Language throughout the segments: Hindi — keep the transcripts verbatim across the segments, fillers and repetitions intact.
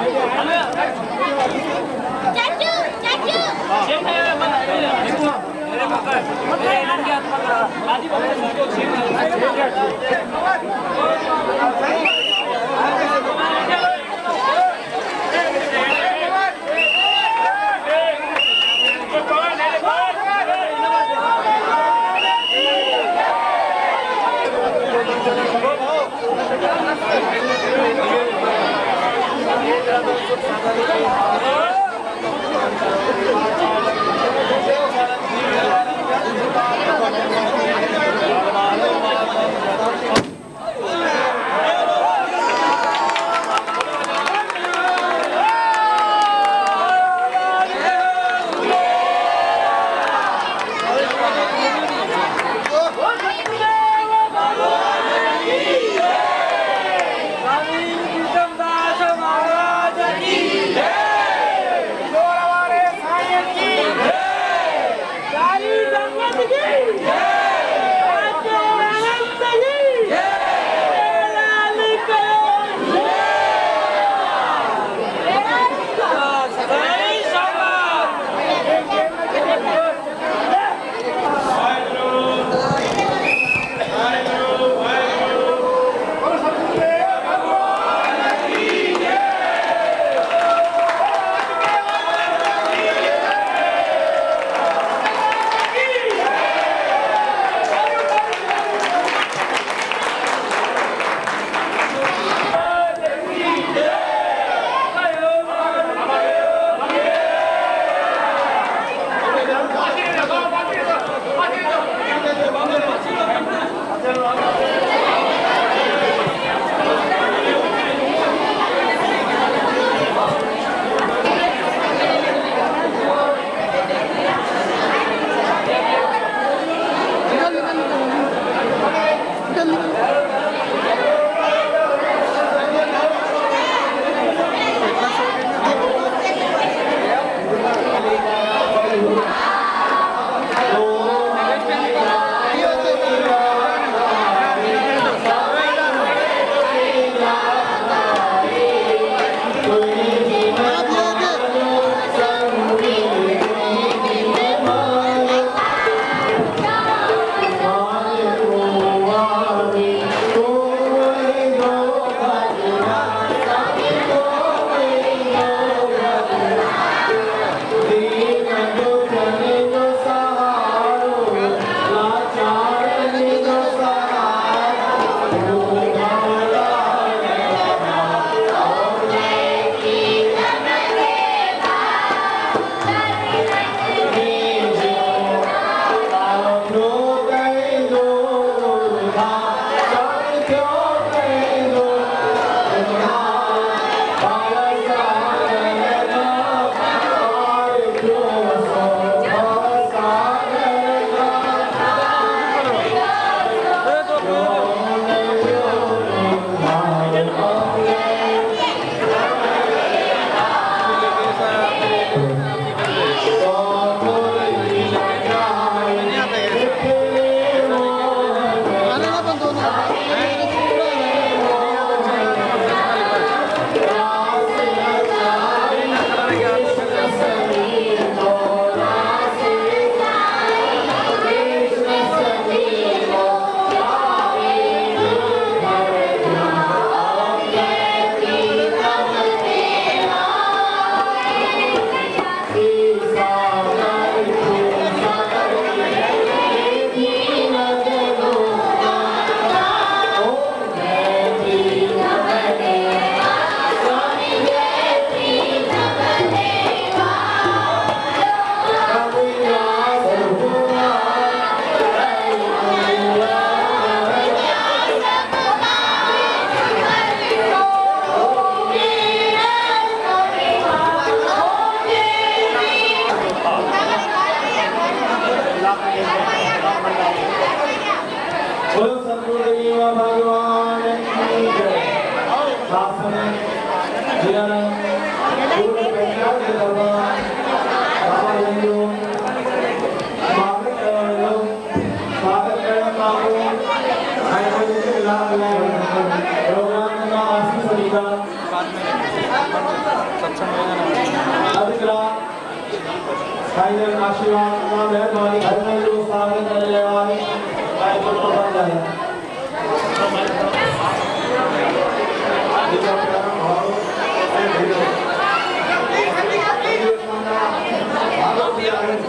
Yeah! फाइनल आशीर्वाद मां मेहरबानी हर में जो सामने कर ले वाली भाई को पकड़ ले आज का प्रोग्राम और भागो दिया है और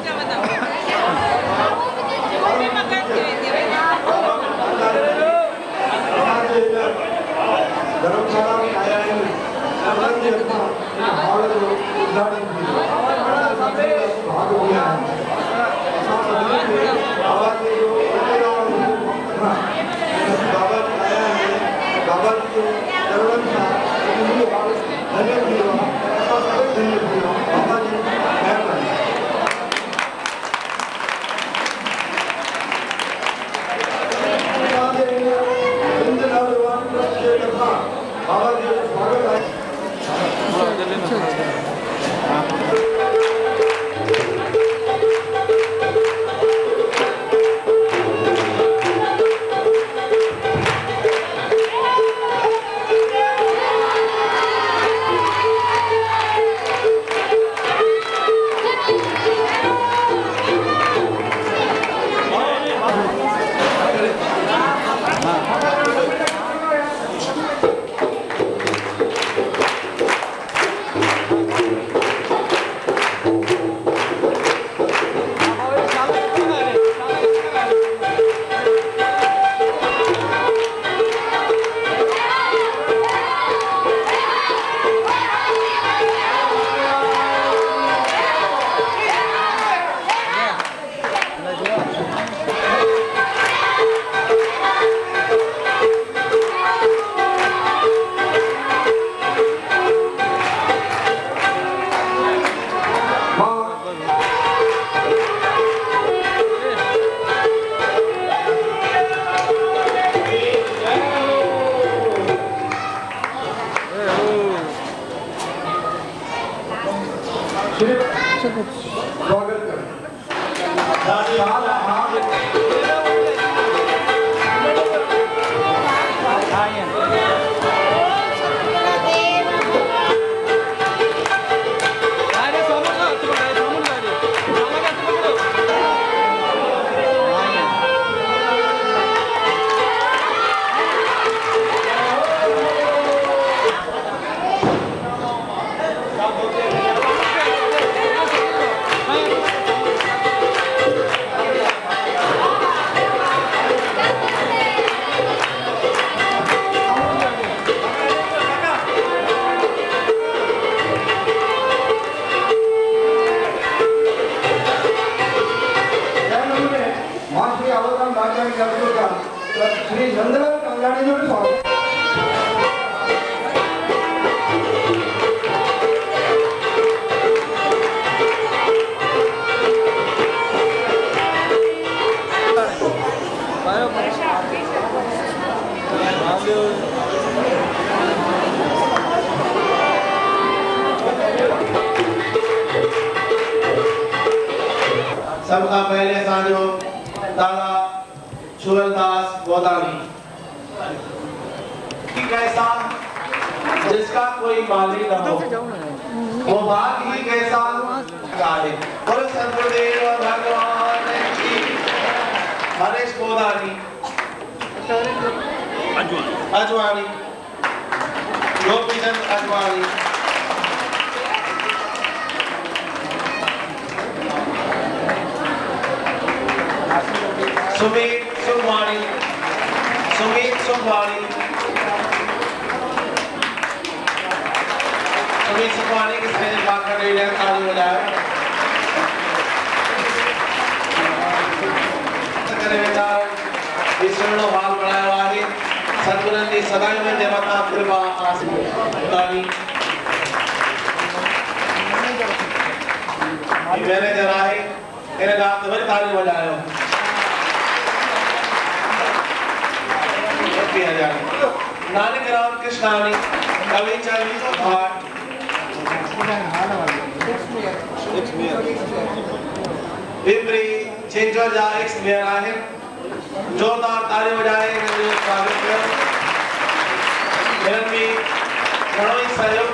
मैं करती हूं धर्मशाला में आया है नगर के और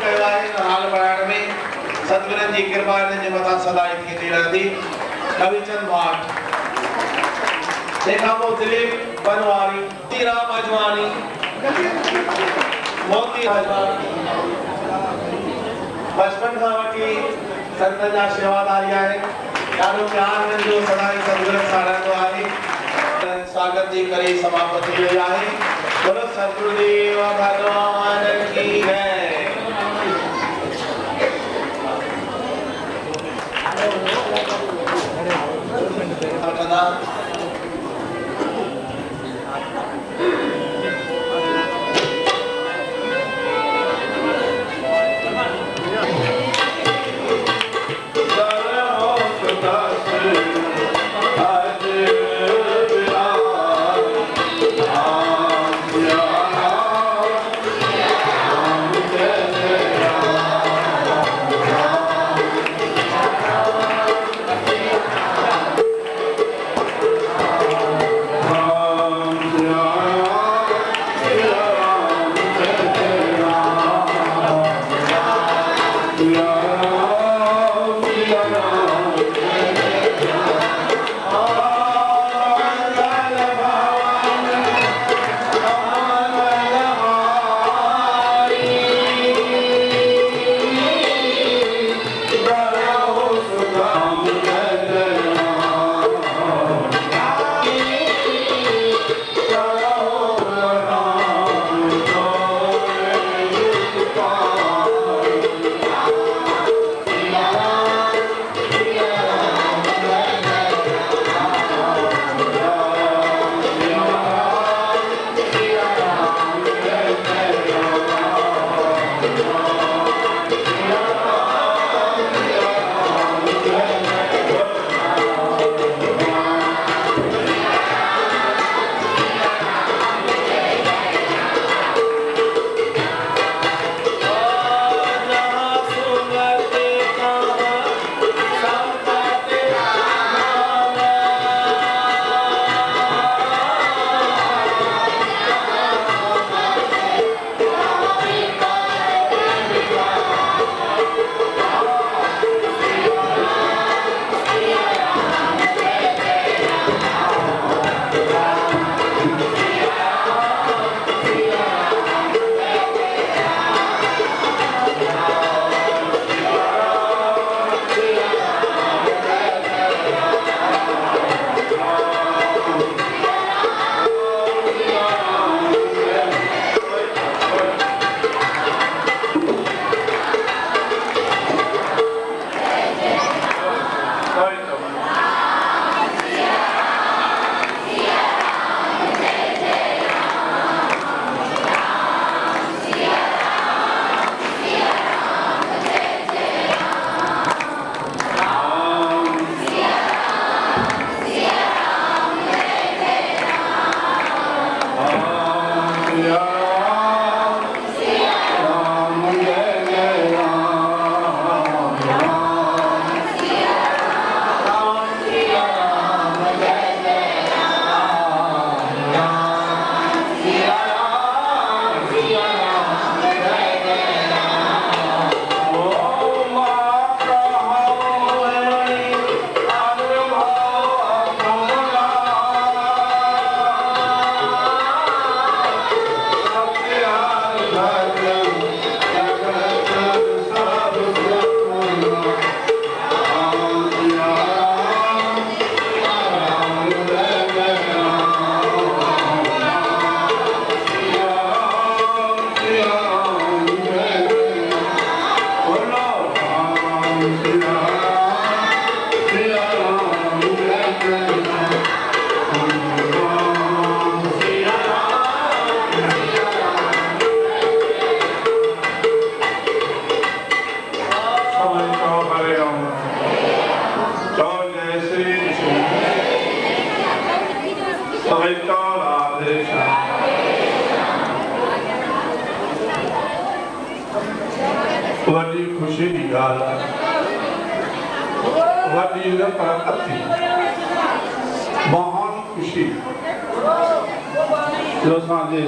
उद्घाटन में सतगुरु जी कृपा ने मथा सदाई थी रहती रविचंद भाट देखा वो दिलीप बनवारी तीरा मजवानी मोती बचपन का वकी संत जा सेवादारी है यारो प्यार ने जो सदाई सतगुरु सारा को आई स्वागत जी करी समापति हुई है बोलो सतगुरुदेव भगवान की जय।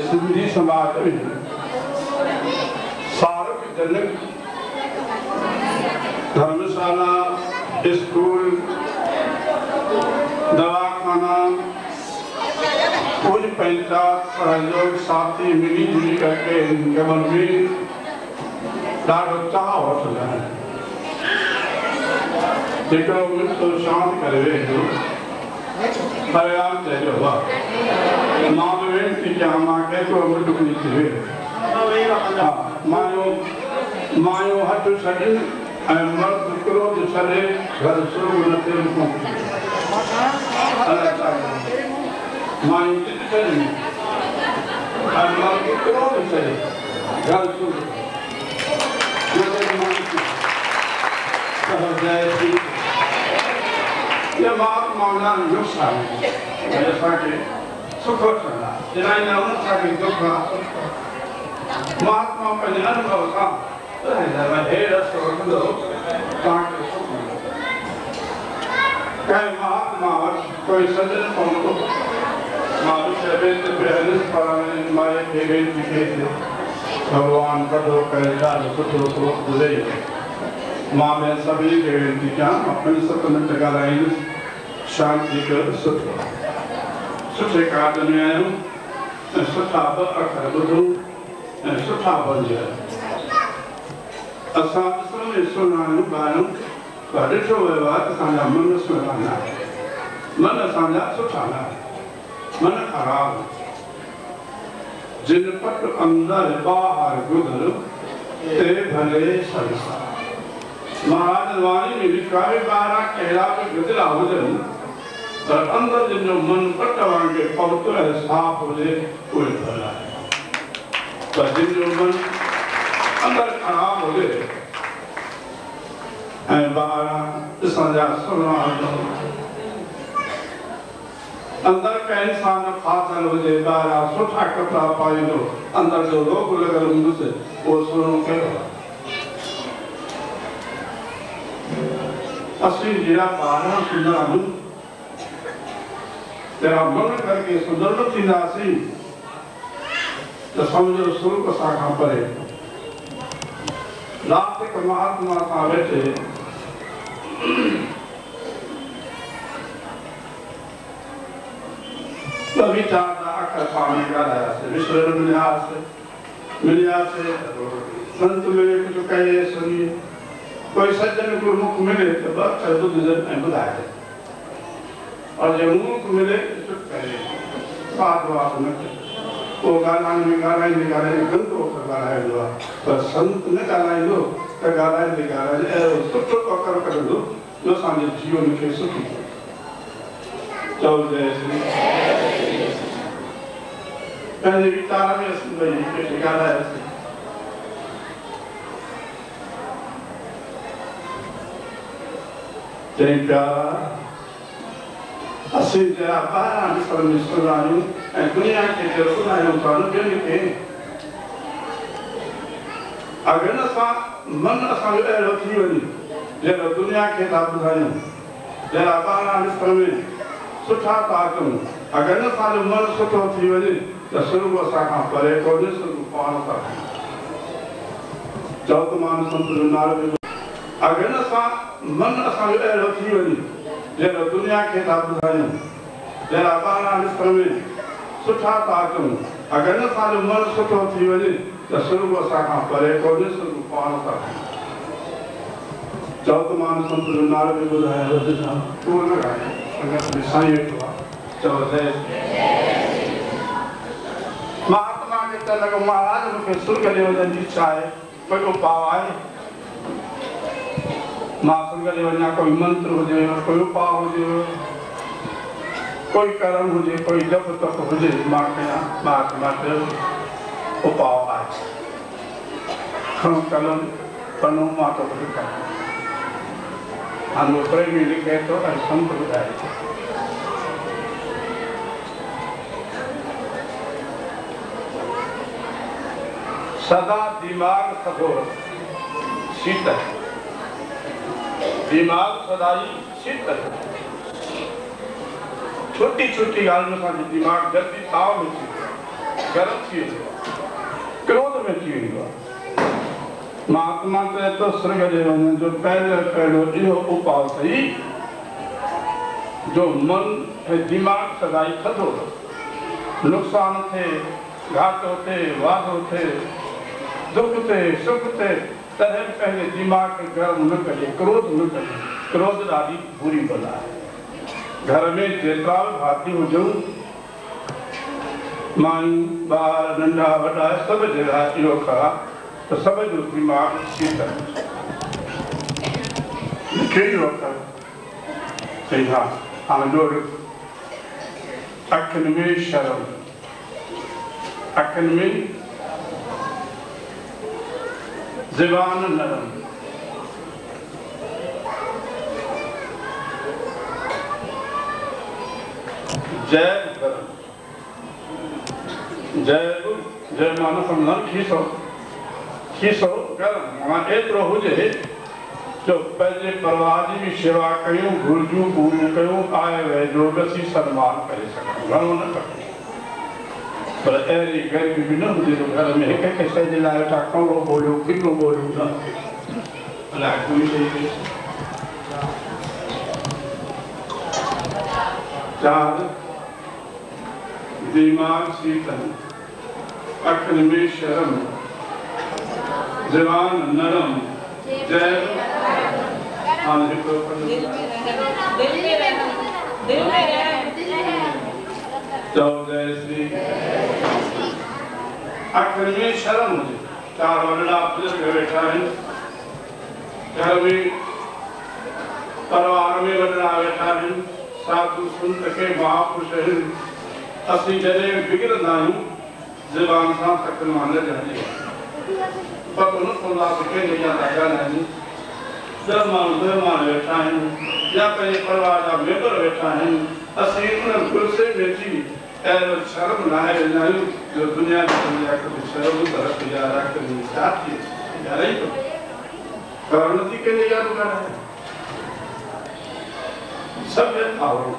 सिंधी समाज में सार्वजनिक स्कूल, दवाखाना, कुछ पंचायत सहयोग साथी मिली जुली करके इनके मन में चाह होता है जेको तो शांत करे परिणाम चाहिए हुआ नॉनवेज की हमारा के को दुख नहीं चाहिए मायो मायो हट सके मर्द क्रोध सरे घर शुरू नते को अलग चाहिए माई चित्तन मर्द क्रोध सरे घर शुरू नते माई सब जाए ये बात मामला नुस्खा है नुस्खा के सुख होता है जिनाई ना नुस्खा के दुख ना बात मामला जिनाई ना होता तो है ना मैं हेड स्टोर में लोग कांटे सुख होता कहीं बात मार कोई सजन फोन को मारू शब्द बहरिस पराने मारे केवल दिखेते भगवान का दो कैसा कुछ लोगों को ले माँ मैं सभी के विद्या अपने सपने टका लाइन शांति के सुख सुखे कार्य में आयु सुखाब अखर बुद्धू सुखाबन जाए असांसों में सुनाने बायु परिचो व्यवहार सांझा मन सुनाना मन सांझा सुखाना मन खराब जिन पट अंदर बाहर गुदर ते भले संसार महाराज वाणी में विकारी बारा कहला के गदला हो जाए और अंदर जिन जो मन पटवा के पवित्र है साफ हो जाए कोई भला है पर जिन जो मन अंदर खराब हो जाए है बारा संजा सुना अंदर का इंसान फासल हो जाए बारा सुठा कपड़ा पाई लो अंदर जो रोग लगल उनसे वो सुनो के असली जिला पारा सुंदर अनु तेरा मन करके सुंदर चिंदासी तो समझो सुल्क साखा परे रात के महात्मा सावे थे तभी चाहता आकर पानी का लाया से विश्व मिलिया से मिलिया से संत मेरे कुछ कहे सुनिए कोई सज्जन को मुख मिले तो बस कर दो दुजन में बुलाए और जब मुख मिले तो करे सात बार में वो गाना निकाला निकाला गंद वो कर रहा है जो पर संत ने गाना जो तो गाना निकाला है सुख को कर कर दो जो सामने जीवन के सुख चल जैसे पहले विचार में सुन के निकाला है प्यारा असली जरा बारा परमेश्वर आयु ए दुनिया के जरूर आयु कान के के अगन सा मन असा ए रखी वनी जरा दुनिया के ता बुझायो जरा बारा परमेश्वर सुठा ताकम अगन सा मन सुठो थी वनी त सर्व सा का परे कोन सुख पाण ता चौथ मान संत नार अगन सा मन असल एलो थी वनी जेरो दुनिया के ता बुझायो जेरा बारा निस्त्रमे सुठा ताकम अगन साल मन सुठो थी वनी त सर्व साखा परे कोन सर्व पाण ता चौथ मान संत नार भी बुझायो दिशा पूर्ण गाए संगत विषय तो चौथे महात्मा के तलक महाराज के सुर के लेवन इच्छा है कोई को पावाए मासूम का जीवन कोई मंत्र हो जाए कोई उपाय हो जाए कोई कर्म हो जाए कोई जप तप हो जाए मारते हैं मार मारते उपाय आज हम कलम पन्नों मातो पर कर हम लोग प्रेमी लिखे तो ऐसा हो जाए सदा दिमाग कठोर शीतल दिमाग सदाई शीतल छोटी छोटी गाल में सारी दिमाग जल्दी ताव में गर्म थी क्रोध में थी महात्मा ते तो सरगजे वने जो पहले पहलो इहो उपाव सही जो मन है दिमाग सदाई खदो नुकसान थे घाट होते वाद होते दुख थे सुख थे तरह पहले दिमाग के गर्म न करे क्रोध न करे क्रोध आदि बुरी बला है। घर में जेतरा भाती हो जाऊं माई बार नंढा वडा सब जगह इहो खरा तो सब जो दिमाग सीधा कई होता है यहाँ हम लोग अकल में शर्म अकल में ज़बान नरम जैव गरम जैव जैव मानो समझना ठीक हो किसो गरम मां एतरो हुजे जो पहले परवादी में सेवा कयो गुरजू पूरी कयो आए वे जो बसी सम्मान करे सको घणो न करे पर एरी गरीबी भी न हुजे घर में एक एक से दिलायो ता कौरो बोलो किलो बोलो ना अला कोई से चार दिमाग सीतन अकल में शर्म जवान नरम जय हां जी को दिल में रहना दिल में रहना चौदह श्री आखिर में शर्म मुझे चार वडड़ा पुलिस में बैठा है घर में परिवार में वडड़ा बैठा है साधु संत के महापुरुष हैं असली जने बिगड़ना हूं जवान सा तकल माने जाने पर उन कोला के नहीं जाता है नहीं जब मान देव मान बैठा है या कहीं परिवार का मेंबर बैठा है असीम ने गुस्से में जी ऐसा शर्म ना है नहीं जो दुनिया की दुनिया को शर्म तरफ जा रहा है नहीं साथी जा रही तो करुणती के लिए याद करना है सब है पावर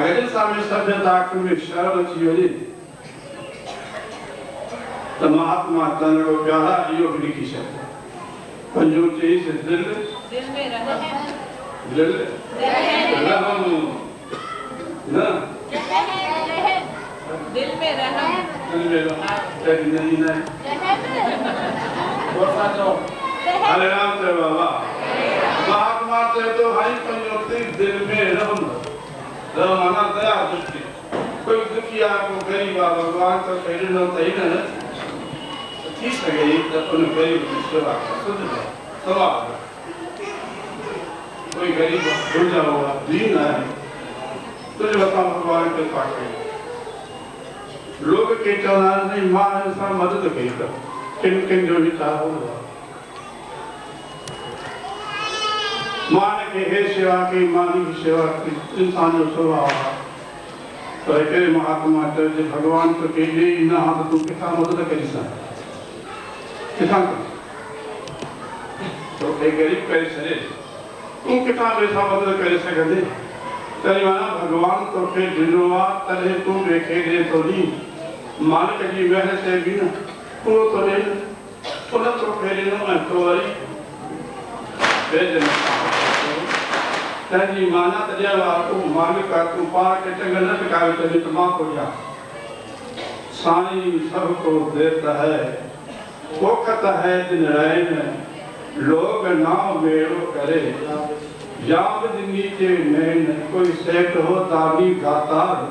अगर सामने सब है ताकि में शर्म थी होली महात्मा तन को प्यारा योग लिखी शब्द पंजो चीज दिल दिल में रहना दिल रहम ना दिल में रहना दिल में रहना तेरी नहीं ना बोलता तो हरे राम से बाबा महात्मा से तो भाई पंजो चीज दिल में रहम रहना दया दृष्टि कोई दुखी आपको गरीब बाबा तो शरीर न सही ना किस गई तब उन गरीब की सेवा सुन ले सवाल कोई गरीब हो जाओगा दीन है तुझे बताओ भगवान के पास लोग के चलान नहीं मां इंसान मदद की कर किन किन जो भी चाहो मां के है सेवा की मां की सेवा की इंसान सेवा तो एक महात्मा जो भगवान तो के लिए ना तो तू कितना मदद कर सकता तो एक गरीब करे सरे तू कितना पैसा मदद करे सकदे तेरी माना भगवान तो के दिनवा तरह तू देखे दे तो नहीं मान के जी वह से भी ना तू तो ने तो ना तो फेरे ना मैं तो वाली बेजन तेरी माना तेरे बाप को मान का तू पा के चंगा न टकावे तेरे तमा को जा साई सब को देता है वो कहता है दिन राय में लोग ना मेरो करे जाम जिंदगी के नैन कोई सेट हो ताबी गातार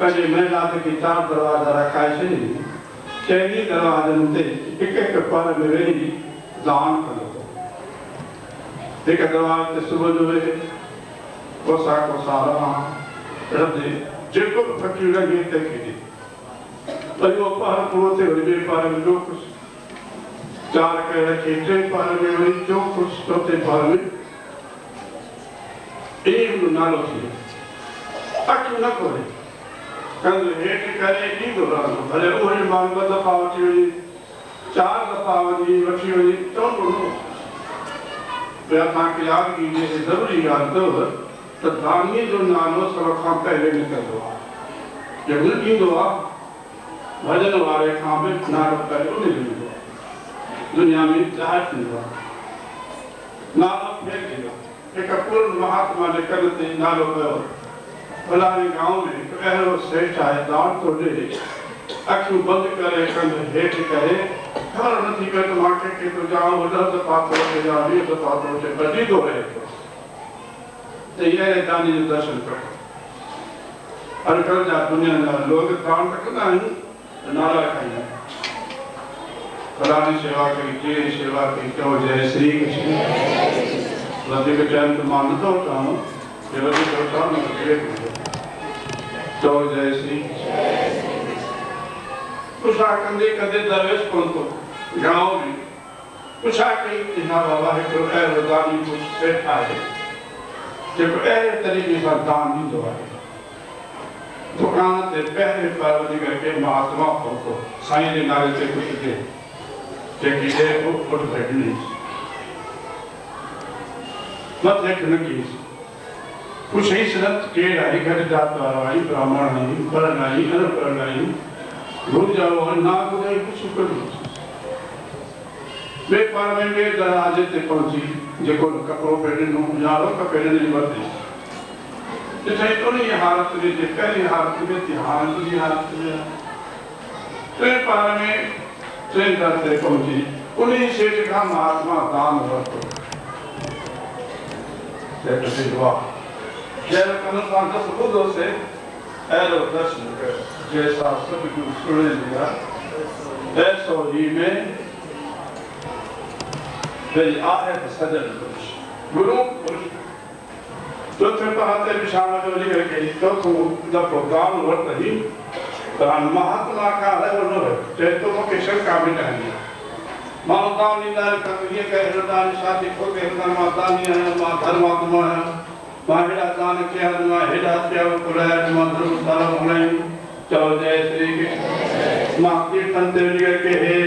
पहले मैं रात की चार दरवाजा रखा है चैनी दरवाजे से एक एक पर मेरे दान करो एक दरवाजे सुबह जो है वो साको सारा रब दे जिनको फकीर लगे तक ही तो यो पर पूरे हुए पर जो कुछ चार के रखे थे पर में जो कुछ होते पर में एक नालो से अक्यू न करे कल हेट करे नी दोबारा भले ओहे मांग बता पावती हुई चार दफावनी रखी हुई तो बोलो प्रार्थना की याद की ये जरूरी याद तो तो धानी जो नालो सरखा पहले निकल दो जरूर की दो भजन वाले खामे नारक करे उन्हें दुनिया में चाहत हुआ नाला फेंक दिया। एक पूर्ण महात्मा ने कर दी नालों पर फलाने गांव में कहरो से चाहे दांत तोड़े अखियों बंद करे कंधे हेठ करे हर नदी के टमाटर के तो जाओ उधर से पापों से जाओ ये तो पापों से बदी दो है तो ये दानी दर्शन करो और कल जा दुनिया में लोग दांत तक ना नाला खाएं फलानी सेवा की की सेवा की क्यों जय श्री कृष्ण लगे के टाइम तो मानता होता हूँ ये लगे होता हूँ ना ये क्यों जय श्री कुछ आकंदे कदे दरवेश कौन को गांव में कुछ आके इतना बाबा है तो ऐ रोजानी कुछ सेठ आए जब ऐ तरीके से दान नहीं दो आए दुकान ते पहले पार्वती करके महात्मा कौन को साईं ने नारे से कुछ के जबकि देखो उठ बैठने मत देखने की कुछ ही सनत के राही घर जाता राही ब्राह्मण नहीं पर नहीं हर पर नहीं घूम जाओ और ना कोई कुछ करो मैं पार्वे में दराजे ते पहुंची जेको कपड़ों पहने नो जारो का पहने नहीं बरते जैसे तो नहीं हालत में जे पहली हालत में तिहान की हालत में तो पार्वे ट्रेन करते पहुंची उन्हीं शेष का महात्मा दान रखो जैसे सिवा जैसे कन्नौज का सुबुदों से ऐलो दर्शन कर जैसा सब कुछ सुने लिया ऐसो ही में फिर आए सजन पुरुष गुरु पुरुष तो फिर पहाते विशाल जोड़ी करके तो तुम जब दान रख रही तान महात्मा का है वो है चैतो के शर का भी नहीं माता निदान का ये कह रदान शादी को के अंदर माता नहीं है मां धर्मात्मा है बाहर दान के आत्मा हेडा से पुराय मंत्र सारा बोले चलो जय श्री कृष्ण मां के संतरिया के है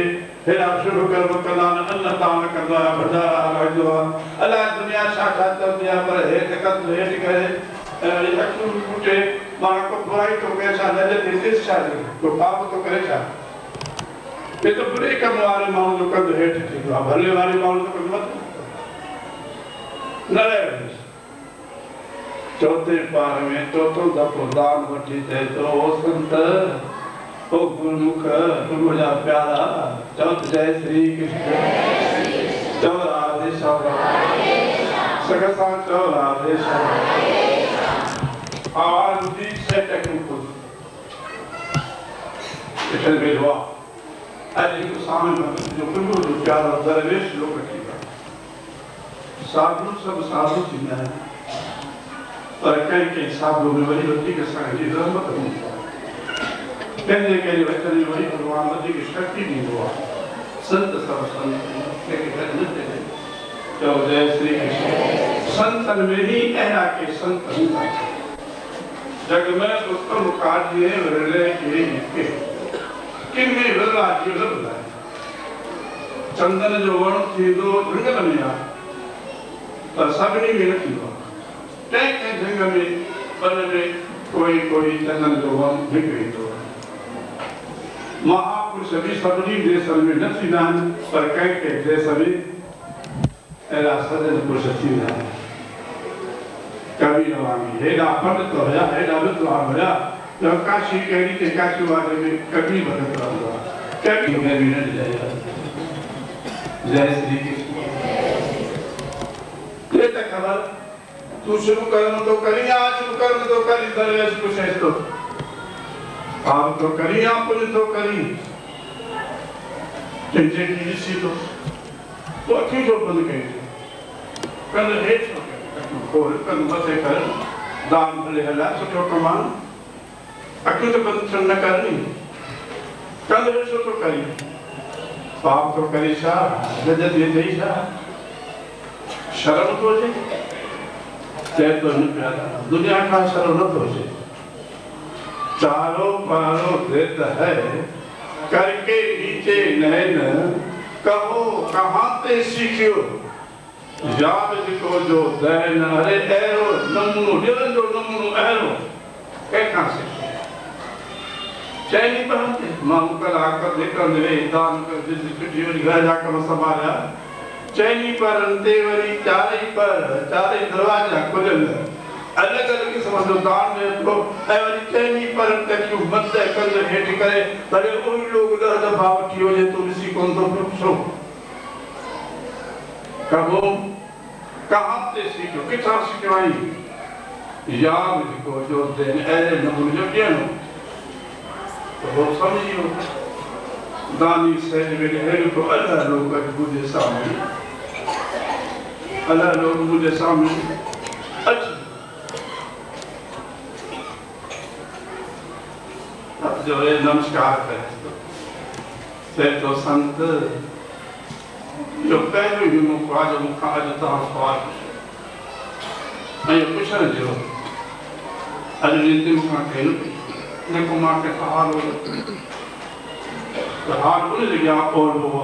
फिर आप शुरू कर कलान अल्लाह ताला कर दो भंडारा रखो अल्लाह दुनिया साक्षात दुनिया पर है तकत है करे अल्लाह मुझे मां को बुराई तो कैसा नजर देते शादी तो पाप तो करेगा ये तो बुरे काम वाले मामलों का हेट ठीक है भले वाले मामलों का मत नरे चौथे पार में तो तो दान वटी दे तो ओ संत ओ गुरुमुख गुरुजा प्यारा चौथ जय श्री कृष्ण चौथ आदेश सगसा चौथ आदेश आवाज़ दी से टेक्निकल इतना बेलवा आज इनको सामने में जो कुल्लू जो प्यारा दरवेश लोग रखीगा साधु सब साधु चिन्ह है पर कहीं कहीं साधु में वही होती के संगीत रंगत होती कहने के लिए वैसे नहीं वही भगवान जी की शक्ति नहीं हुआ संत सब संत के कहने से जो जय श्री कृष्ण संत में ही ऐसा के संत जग में उसका मुकाबले विरले के के किन्हीं विरला की विरला चंदन जो वर्ण थी दो जंगल में आ पर सबने मिल की बात टैंक है जंगल में पर में कोई कोई चंदन जो वर्ण बिगड़ी तो महापुरुष भी सबनी देश में नसी दान पर कहीं के देश में ऐसा जन पुरुष थी ना कभी नवामी है ना पंडित हो या है ना विद्वान हो या जब काशी कहनी के काशी वाले में कभी भटक रहा हुआ कभी मैं भी नहीं जाया जय श्री कृष्ण ये तक खबर तू शुरू करना तो करी आज शुरू करना तो करी दरवेश कुछ है तो आप तो करी आप कुछ तो करी जिनसे किसी तो तो अच्छी जो बंद करें कल हेड और कन्वसे कर दान भले हला सुठो कमान अकल तो बंधन न करनी कल हिस्सो तो करी पाप तो करी सा गजत ये देई सा शरण तो जे चैत तो न प्यारा दुनिया का शरण न तो जे चारों पारों देत है करके नीचे नैन कहो कहां ते सीखियो जाब को जो दैन अरे एरो नमनु निरंजो नमनु एरो के कहां से चैनी पहनते मांगू कल आकर लेकर देवे दान कर जिस किटियों घर जाकर मसबारा चैनी पर अंतेवरी चारे पर चारे दरवाजा खुलल अलग अलग की समझदार ने तो ऐवरी चैनी पर अंतरिक्ष मत है कंद हेट करे बड़े उन लोग उधर दबाव कियो ने तो इसी कौन तो प्रश्न कहो कहाँ से सीखो कितना सीखवाई यार को जो देन ऐसे नमूने किए ना तो वो समझियो दानी सैन मेरे हेल्प को अल्लाह लोग का बुद्धे सामने अल्लाह लोग बुद्धे सामने अच्छा अब जो है नमस्कार है फिर तो संत जो पहले भी मुखाज मुखाज तांसवार मैं कुछ नहीं जो अजूनितिम का खेल देखो मार के हाल हो तो हाल उन्हें लगिया और हुआ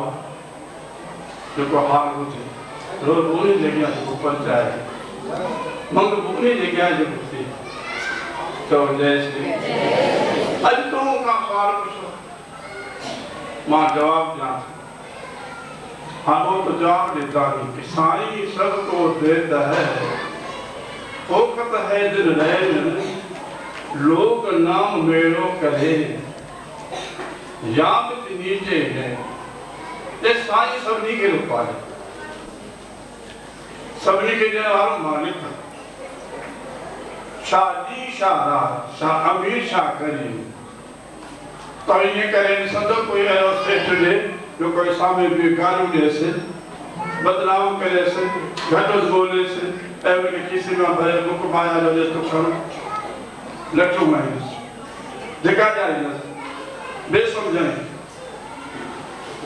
देखो हाल होते रोज उन्हें लगिया जो ऊपर जाए मंग उन्हें लगिया जो कुछ तो जैसे अल्तों का हाल कुछ मार जवाब ना हाँ वो तो जवाब देता है पिसाई सब को देता है होकत है दिन रहे लोग नाम मेरो करे याद नीचे है ये साई सबनी के रूपाले सबनी के जनवार मालिक शादी शादा शाह अमीर शाह करी तो ये करें संदो कोई ऐसे चले जो कोई सामे बेकारों जैसे बदलाव करे से घटोस बोले से ऐसे किसी में भरे मुकमाया लोगे तो करो लक्ष्य माइंस देखा जाएगा बेसमझाएं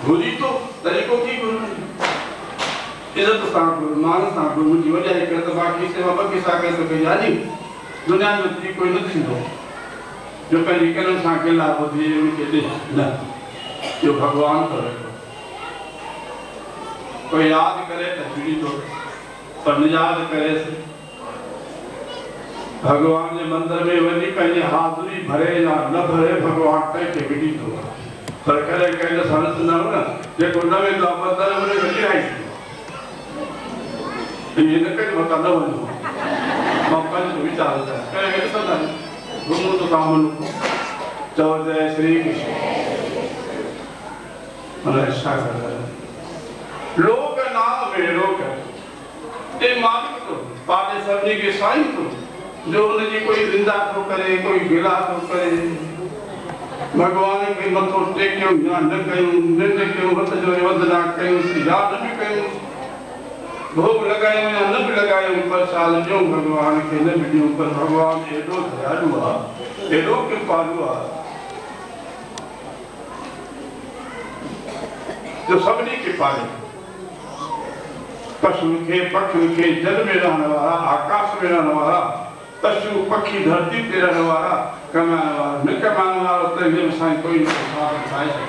भूली तो तरीकों की गुरु इधर तो सांपुर मानस सांपुर मुझे वजह है करता बाकी से वापस किसान कर सके यानी दुनिया में इतनी कोई नहीं हो जो पहले करने सांके लाभ होती है उनके लिए ना जो भगवान करेगा कोई याद करे तस्वीरी तो पर निजात करे भगवान ने मंदिर में वही पहले हाजरी भरे या न भरे भगवान का टिकड़ी दो पर करे कहने समझ ना हो ना ये कोना में लापता है मेरे गली आई ये न कहीं मत ना बनो मौका तो विचार है करे कहने समझ घूमो तो काम लो जाओ जय श्री कृष्ण और ऐसा कर लोग नाम में लोग ये मालिक तो पादे सबनी के साईं तो जो उन्हें कोई जिंदा तो करे कोई गिला तो करे भगवान के मतो टेक क्यों ना न क्यों निंद क्यों मत जो वंदना क्यों याद भी क्यों भोग लगाए या न भी लगाए ऊपर साल जो भगवान के न भी ऊपर भगवान एडो धरुआ एडो के पालुआ जो सबनी के पाले पशु के पक्षी के जल में रहने वाला आकाश में रहने वाला पशु पक्षी धरती तेरा नवारा कमाने वाला न कमाने वाला तो ये इंसान कोई नहीं खाए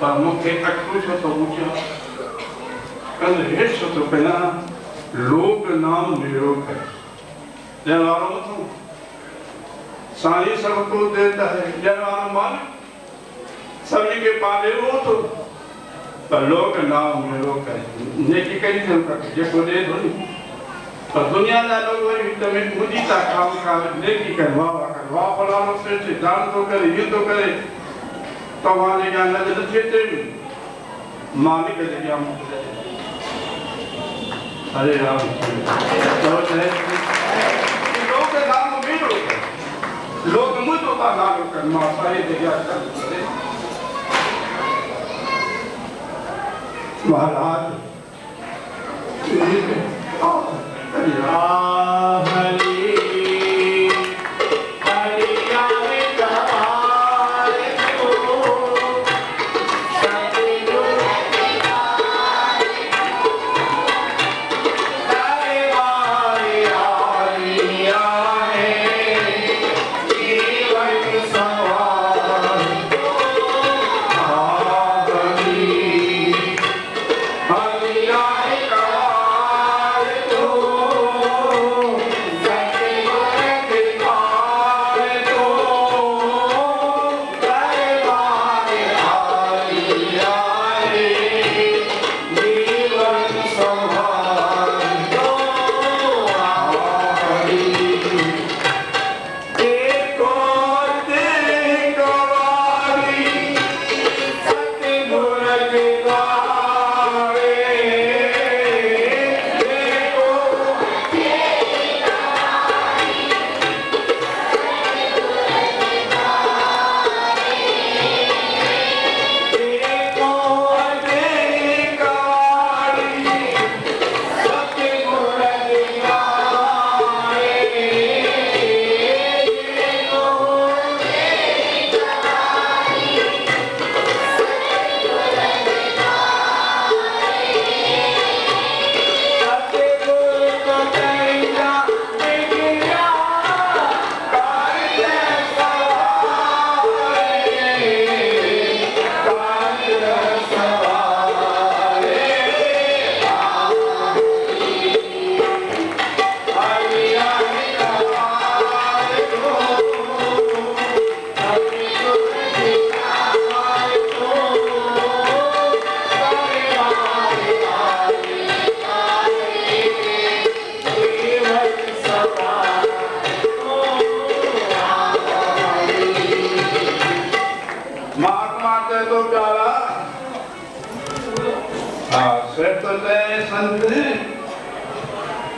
पर मुख्य अक्रूस तो मुझे कल हेड तो पहला लोग नाम निरोग है जनवारों तो साई सबको देता है जनवारों मान सभी के पाले वो तो पर लोग नाम निरोग है नेकी कहीं नहीं करते ये को दे दो पर दुनिया ना लोग वही तमिल मुझी ताकाम का लेकी करवा करवा पड़ाना से दान तो करे ये तो करे तो हमारे क्या ना जब चेते मालिक जब क्या मुझे अरे राम तो है लोग दान भी लोग लोग मुझे तो दान लोग कर मासाई जब क्या करे महाराज Allah Hari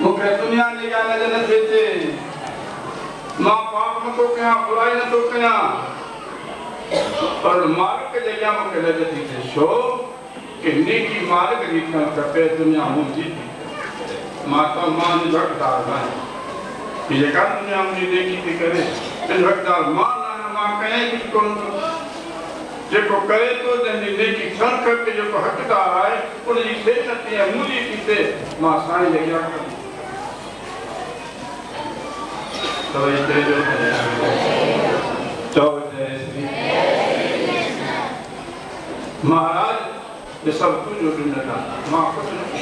मुखे दुनिया ले जाने जने सेते मां पाप न तो क्या बुराई न तो क्या पर मार्ग ले जा मुखे ले जते शो के नेकी मार्ग लिखना कपे दुनिया हम जीती माता मान जगदार है ये काम दुनिया में नेकी के करे जगदार मान ना मां कहे कि कौन जेको करे तो जने नेकी क्षण करके जो हकदार है उन की सेहत है मूली की से मां साईं ले जा तो इतने जो चौथे महाराज ये सब कुछ जो ढूंढना मां कुछ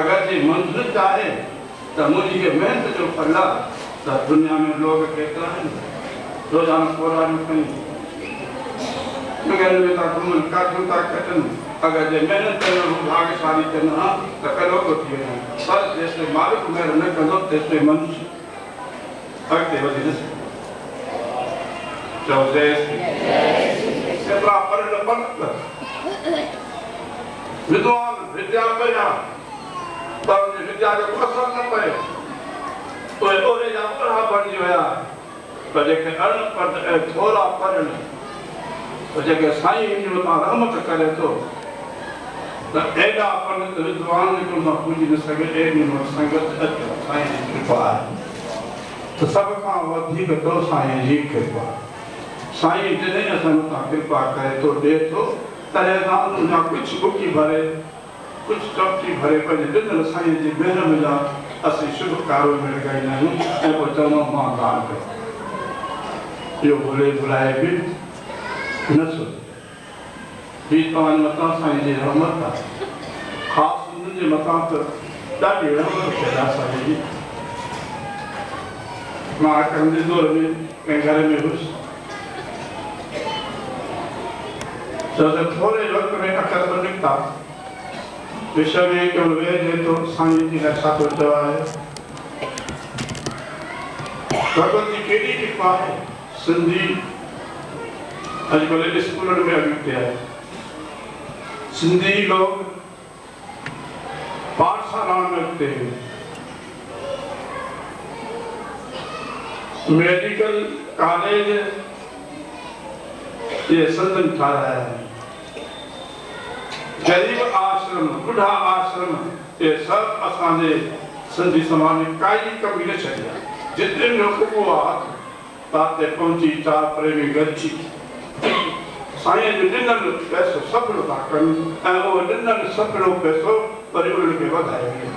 अगर ये मंजिल चाहे तो मुझे के मेहनत जो फला तो दुनिया में लोग कहता है रोजाना कोरा में कहीं मगर ये तो तुम का जुटा कटन अगर ये मेहनत करो भाग्यशाली करना तो करो तो ठीक है पर जैसे मालिक मेहर न करो तैसे मनुष्य अगते वजह से चौथे से प्राप्त लपंत विद्वान विद्या बया तब विद्या के फसल न पे तो ओरे जा पर बन गया तो देखे अन्न पर थोड़ा परण तो जगह साईं जी बता रहमत करे तो तो एडा अपन विद्वान को न पूज न सके ए निम संगत अच्छा साईं जी कृपा तो सब का वधि के तो साईं जी कृपा साईं जी ने असंता कृपा करे तो दे तो तरह ना ना कुछ बुकी भरे कुछ चपटी भरे पर दिन साईं जी मेहर में जा असि शुभ कार्य में गई नहीं ए को चनो मां दान कर यो बोले बुलाए भी न सो जी पावन मता साईं जी रहमत खास मुझे मता तो दादी रहमत सदा साईं जी मां करने दौर में मैं घर में घुस तो जब थोड़े वक्त में अकल पर निकला विषय में केवल वे है तो साईं जी का साथ होता है भगवान की केड़ी की पाए सिंधी आज बोले स्कूल में अभियुक्त है सिंधी लोग पाठशाला में होते हैं मेडिकल कॉलेज ये संगठन खा रहा है गरीब आश्रम बुढ़ा आश्रम ये सब असाने सिंधी समाज में काई कमी न चाहिए जितने लोग को आज ताते पहुंची चार प्रेमी गच्ची साईं जो निन्नल पैसो सब लोग आकर और वो निन्नल सब लोग पैसो परिवार के बधाएंगे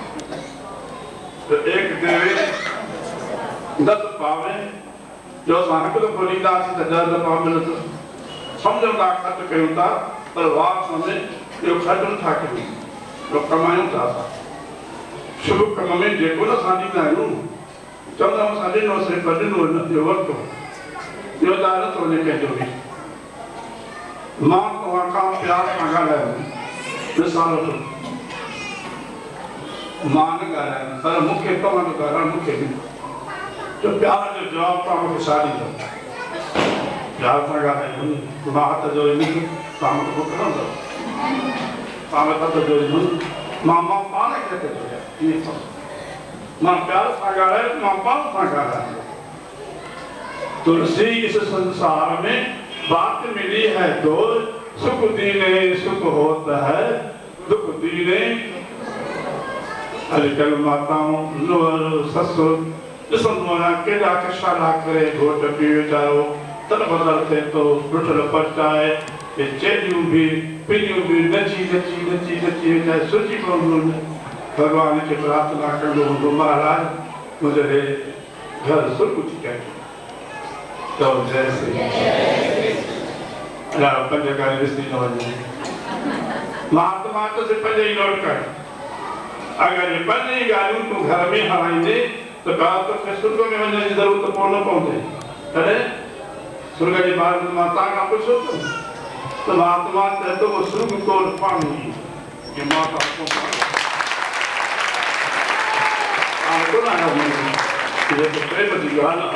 तो एक देवी दस पावे जो साहब को बोलीदा से दस पावे तो समझो का खर्च कयोता पर वाप समझे जो खर्च था के जो कमायो था शुरू कम में जे को शादी ना नु जब हम शादी नो से बदल हो न जो वक्त जो दारत होने के जो भी मां को का प्यार मांगा है जो साल तो मान कर सर मुख्य तो मान कर मुख्य जो प्यार जो जवाब का हम सारी प्यार लगा है हम बात जो नहीं काम को करना काम का जो हम मामा पाने के तो ये मां प्यार सागा है मामा सागा है तुलसी इस संसार में बात मिली है तो सुख दीने सुख होता है दुख दीने अरे कल माताओं लोर ससुर जिसम मोना के आकर्षा ला करे घोट पी जाओ तन बदलते तो रुठल पड़ जाए ये चेलियों भी पिनियों भी नची नची नची नची जाए सोची को उन्होंने भगवान के प्रार्थना कर लो उनको महाराज मुझे घर सुर कुछ कह तो जैसे अल्लाह पंजे का रिश्ते नवाजे महात्मा तो से पंजे ही लौट कर अगर ये पंजे गालू को घर में हराएंगे तो बात तो फिर सुर्ग में वजह की जरूरत तो पहुंचना पहुंचे अरे सुर्ग के बाहर माता का कुछ होता तो आत्मा से तो वो सुर्ग को पानी ये माता को आ तो ना हो ये तो प्रेम की गाना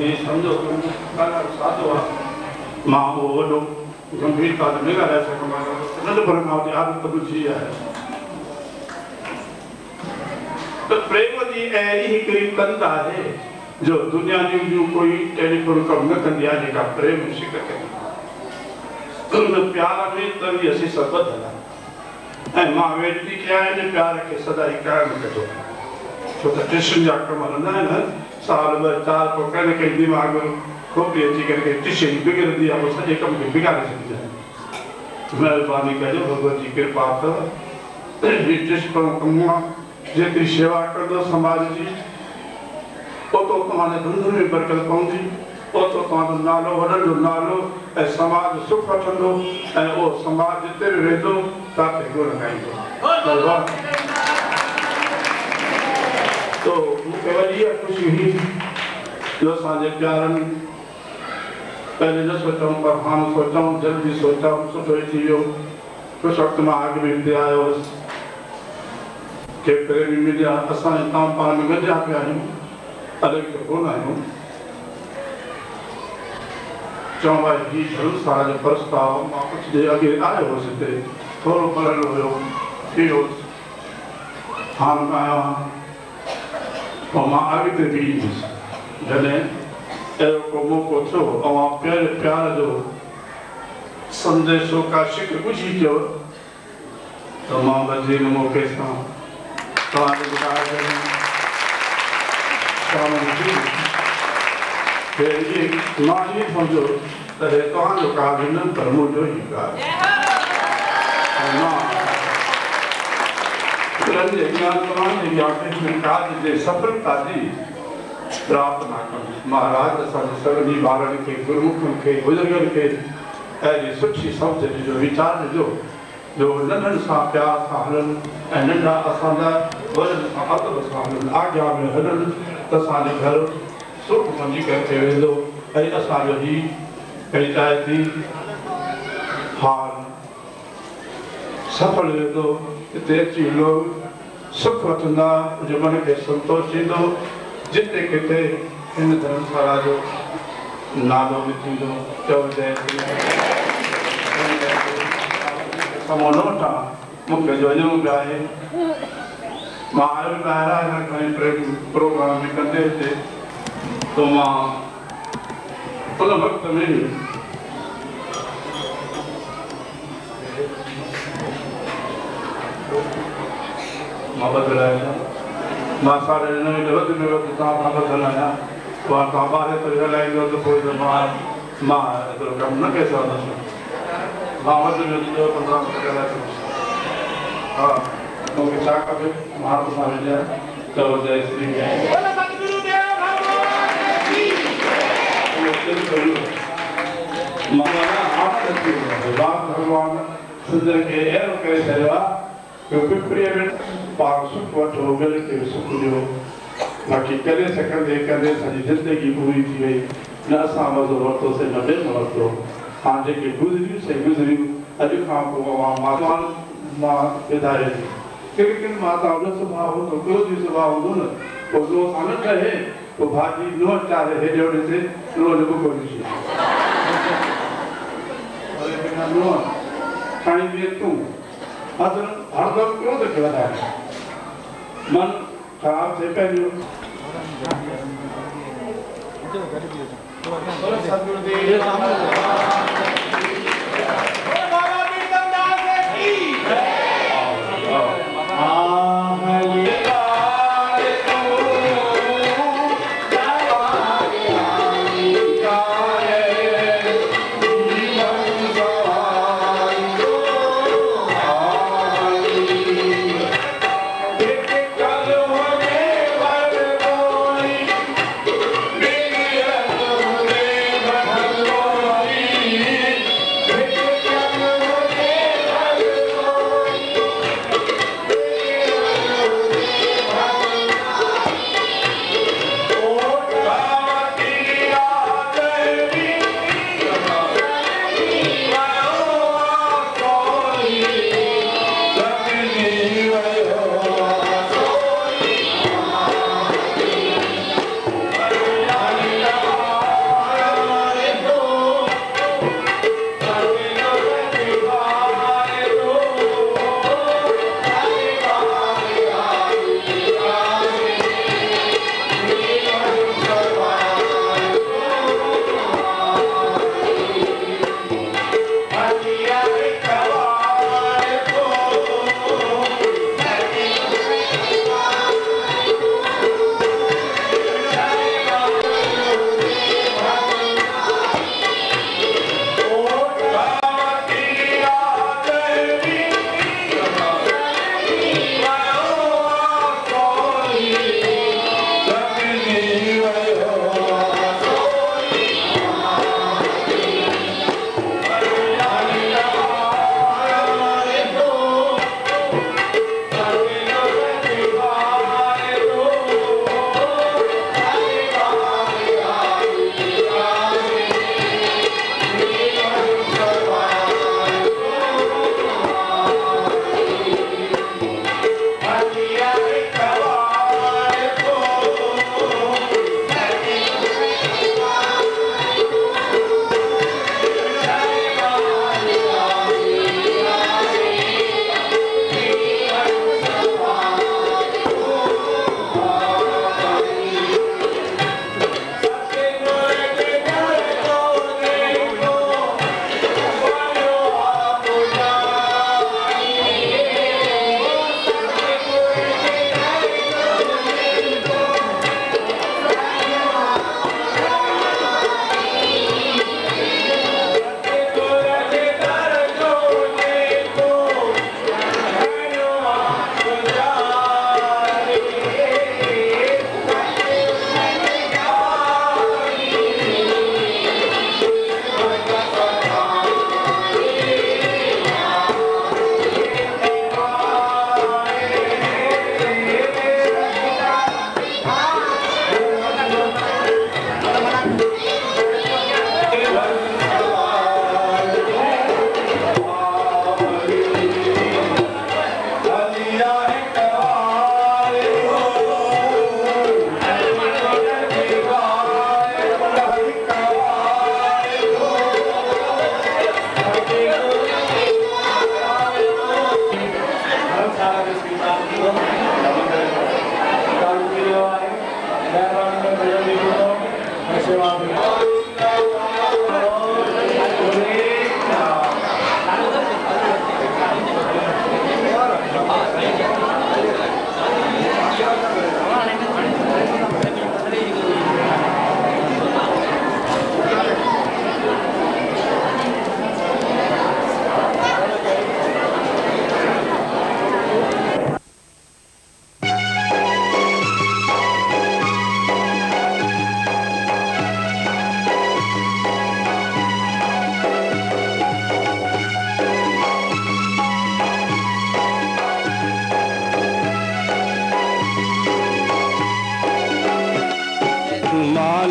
ये समझो गाना साधो मां वो वो गंभीर बात में लगा रहा कमा न तो भरमाते आदत तो बुझी है प्रेमदी ऐरी करीब कंदा है जो दुनिया में जो कोई टेलीफोन कम न कंदिया ने का प्रेम उसी का है तुम प्यार में तभी ऐसी सबद है मां बेटी क्या है ने प्यार के सदा इकाम करो छोटा टेंशन जाकर मानना है ना साल भर चार पकड़ के दिमाग में खूब पेची करके टेंशन बिगड़ दिया वो सजे कम बिगाड़ सकते हैं मेहरबानी करो भगवान जी कृपा करो ब्रिटिश पर कमुआ जे की सेवा कर दो समाज जी वो तो तुम्हारे बंधु में बरकत पहुंची और तो तुम्हारे नालो वरन नालो ए समाज सुख ठंडो ए ओ समाज तेरे रेदो ताते गो लगाई दो तो केवलिया खुशी ही जो साजे प्यारन पहले जो सोचूं पर हम सोचूं जल्दी सोचूं सोचो थियो तो शक्त में आगे मिल गया और के प्रेमी मिला असा इतना पान में जा पे आयो अलग तो कौन आयो चौबाई जी भरोसा जो प्रस्ताव मापच दे आगे आए हो सकते थोड़ो पर हो फिर हम आया हम आगे ते भी जने ए को मो को छो और प्यार प्यार जो संदेशों का शिक्र कुछ ही जो तो मां बजे मो के सा तो आज का शाम ये मानी समझो तेरे कौन जो काबिन परमो जो ही का मां तेरे ज्ञान कमान ने व्यापक विकास दे सफलता दी प्रार्थना कर महाराज सारे सभी बारण के गुरुमुख के बुजुर्गन के ऐसी सच्ची समझ जो विचार जो जो नन्हन सा प्यार सालन नन्हा असंदा वजन अहत सालन आज्ञा में हलन तसाने घर सुख मंजी करते हुए दो ऐ असालो ही परिचायती हाल सफल हुए दो इतने चीलों सुख वतना जो मन के संतोष दो जितने कितने इन धर्म सारा जो नादों में चीलों चौं जैसी समोनोटा मुख्य जोजों गाये मारे बाहरा ना कहीं प्रोग्राम में करते थे तो माँ उन वक्त में माँ बदलाया माँ सारे नए जगत में वक्त ताप माँ बदलाया वहाँ तापारे तो जलाएंगे तो कोई जमार माँ तो कम न कैसा था माँ बदलने जो पंद्रह मिनट लगे हाँ तो किसान कभी माँ तो सारे जाए तो जय श्री जाए माना आप करते हैं बाप भगवान सुंदर के ऐरो के सेवा क्योंकि प्रिय में पार्षुक वट हो गए के सुख जो बाकी करे सकल दे करे सारी जिंदगी पूरी थी गई ना सामाज औरतों से न बेन औरतों आंधे के गुजरी से गुजरी अधिक काम को माता माँ विदाई क्योंकि किन माता उन्हें सुबह हो तो गुरु जी सुबह हो ना वो जो सामने कहे वो भाजी नौ चारे है जोड़े से नौ लोगों को दिखी अरे बिना नौ कहीं भी तुम अजन हर दम क्यों देखला है मन काम से पहले बाबा बिंदम दास की आह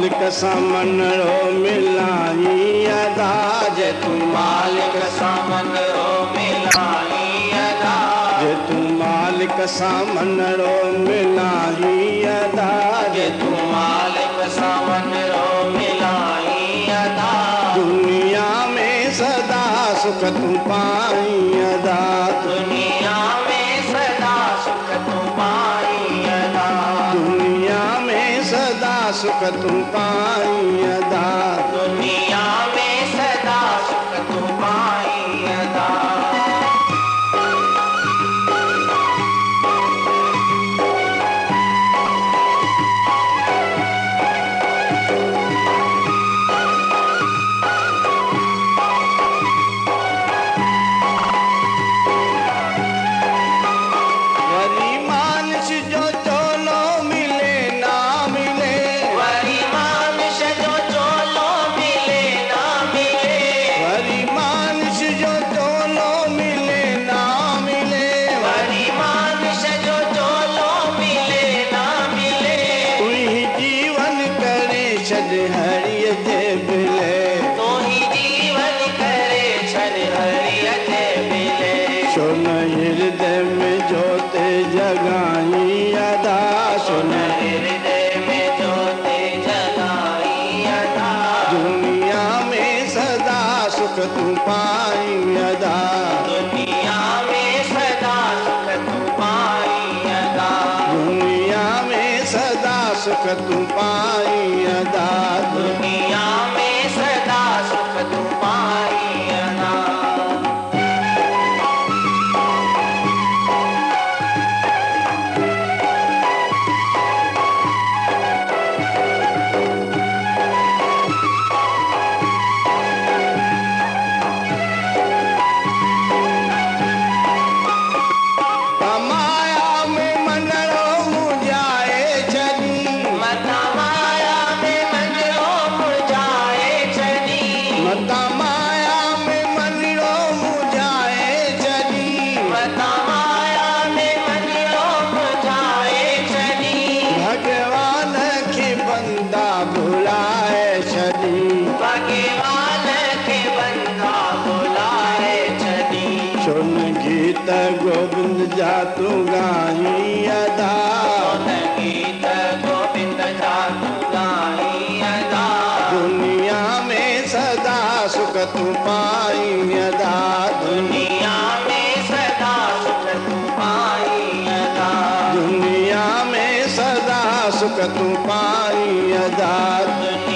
मालिक सामन रो मिलाई अदा, जय तू मालिक सामन रो मिलाई अदा, जय तू मालिक सामन रो मिलाई अदा, जय तू मालिक सामन रो मिलाई अदा, दुनिया में सदा सुख तू पाई अदा, दुनिया में सदा सुख तू पाई अदा, दुनिया में सदा सुख तू पाई अदा, दुनिया में सदा सुख तू पाई अदा। तू पाई अदा, दुनिया में सदा सुख तू पाई अदा। तू गाई अदा, गीत गोविंद जा तू गाई अदा, दुनिया में सदा सुख तू पाई अदा, दुनिया में सदा सुख तू पाई अदा, दुनिया में सदा सुख तू पाई अदा।